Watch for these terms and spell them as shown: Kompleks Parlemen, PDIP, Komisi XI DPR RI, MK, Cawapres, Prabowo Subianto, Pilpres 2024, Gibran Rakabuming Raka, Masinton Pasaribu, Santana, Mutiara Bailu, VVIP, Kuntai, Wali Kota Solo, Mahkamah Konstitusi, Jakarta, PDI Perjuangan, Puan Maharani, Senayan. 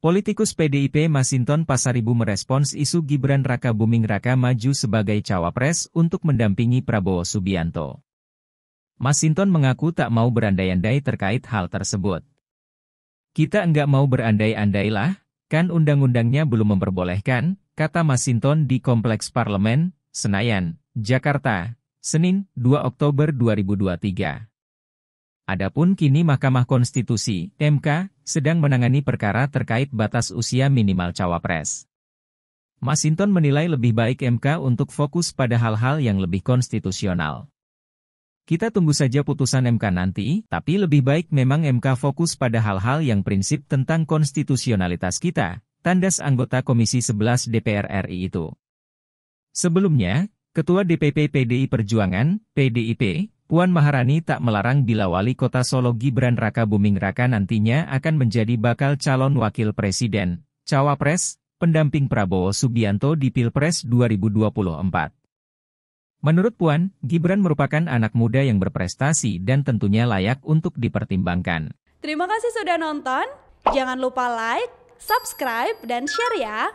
Politikus PDIP Masinton Pasaribu merespons isu Gibran Rakabuming Raka maju sebagai cawapres untuk mendampingi Prabowo Subianto. Masinton mengaku tak mau berandai-andai terkait hal tersebut. "Kita enggak mau berandai-andai lah, kan undang-undangnya belum memperbolehkan," kata Masinton di Kompleks Parlemen, Senayan, Jakarta, Senin, 2 Oktober 2023. Adapun kini Mahkamah Konstitusi (MK) sedang menangani perkara terkait batas usia minimal cawapres. Masinton menilai lebih baik MK untuk fokus pada hal-hal yang lebih konstitusional. "Kita tunggu saja putusan MK nanti, tapi lebih baik memang MK fokus pada hal-hal yang prinsip tentang konstitusionalitas kita," tandas anggota Komisi XI DPR RI itu. Sebelumnya, Ketua DPP PDI Perjuangan (PDIP), Puan Maharani tak melarang bila Wali Kota Solo Gibran Rakabuming Raka nantinya akan menjadi bakal calon wakil presiden, cawapres, pendamping Prabowo Subianto di Pilpres 2024. Menurut Puan, Gibran merupakan anak muda yang berprestasi dan tentunya layak untuk dipertimbangkan. Terima kasih sudah nonton, jangan lupa like, subscribe, dan share ya!